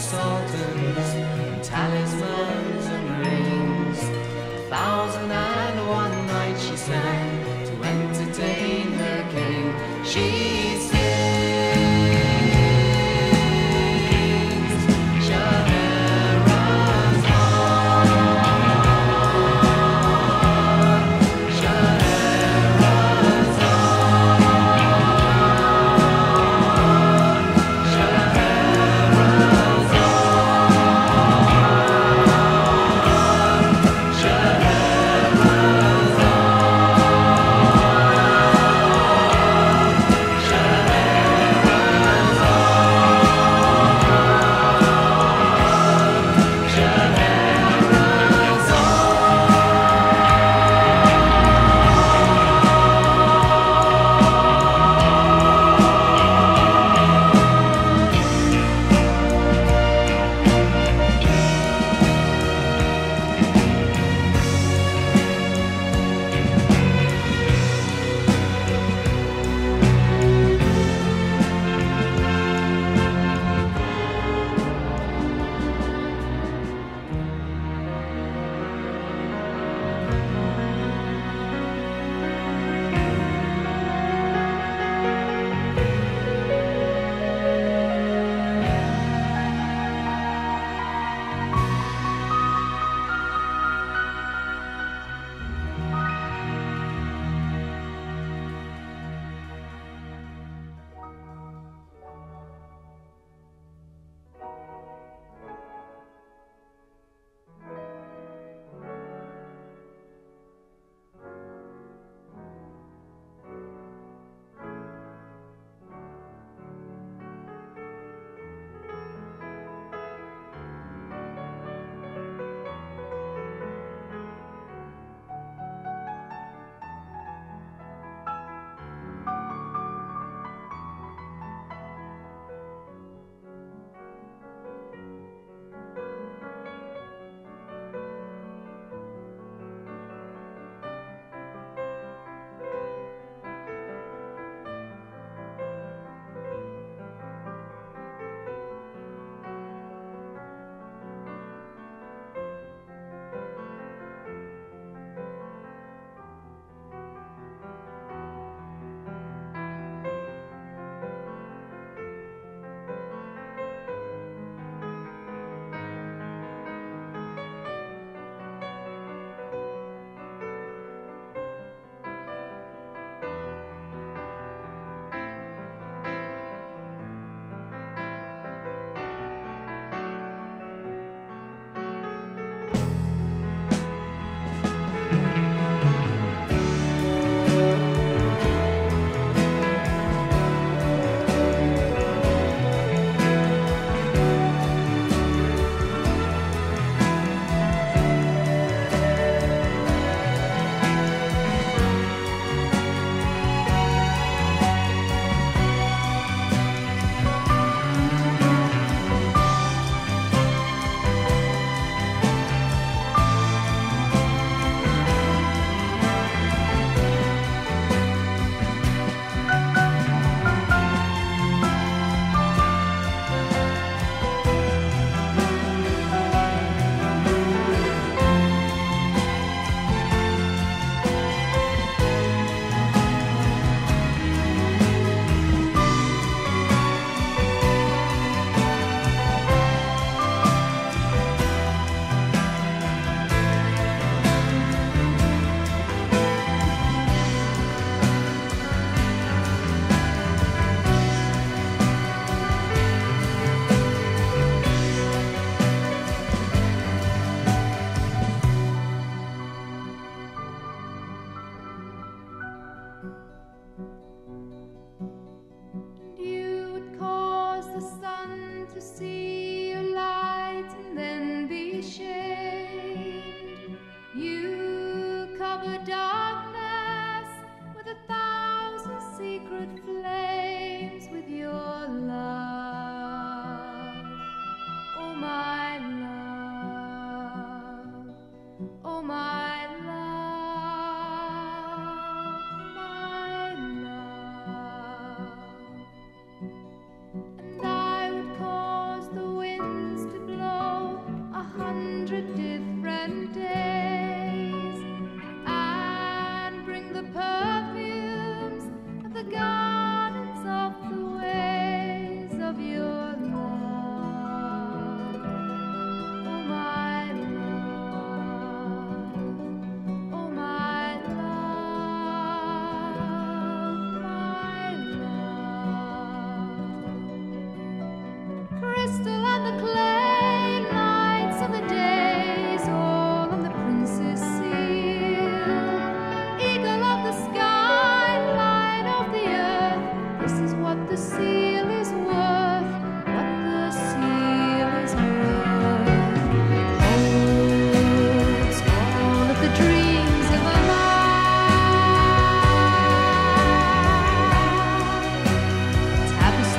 sultans, and talismans and rings. 1,001 nights she sang to entertain her king. She sang.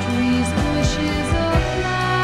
Trees, bushes, or flowers.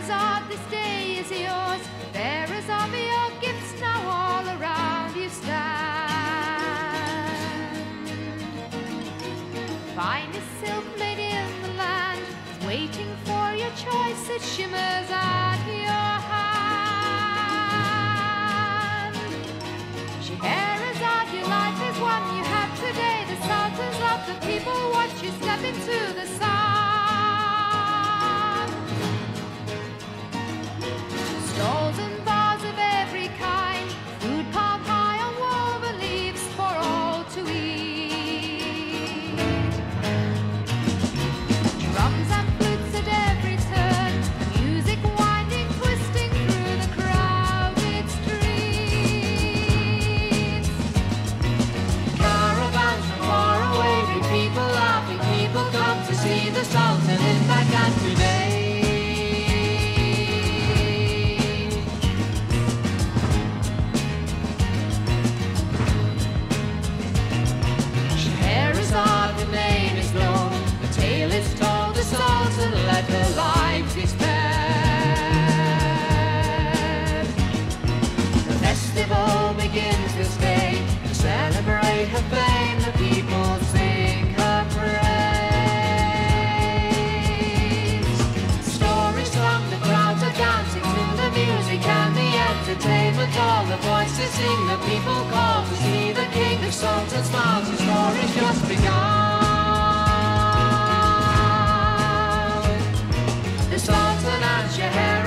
Of this day is yours, bearers of your gifts, now all around you stand. Finest silk laid in the land is waiting for your choice, it shimmers at your hand. Bearers of your life is one you have today, the sultans of the people watch you step into the sun. All the voices sing, the people call to see the king of songs and smiles. His story's just begun. The Sultan and Scheherazade.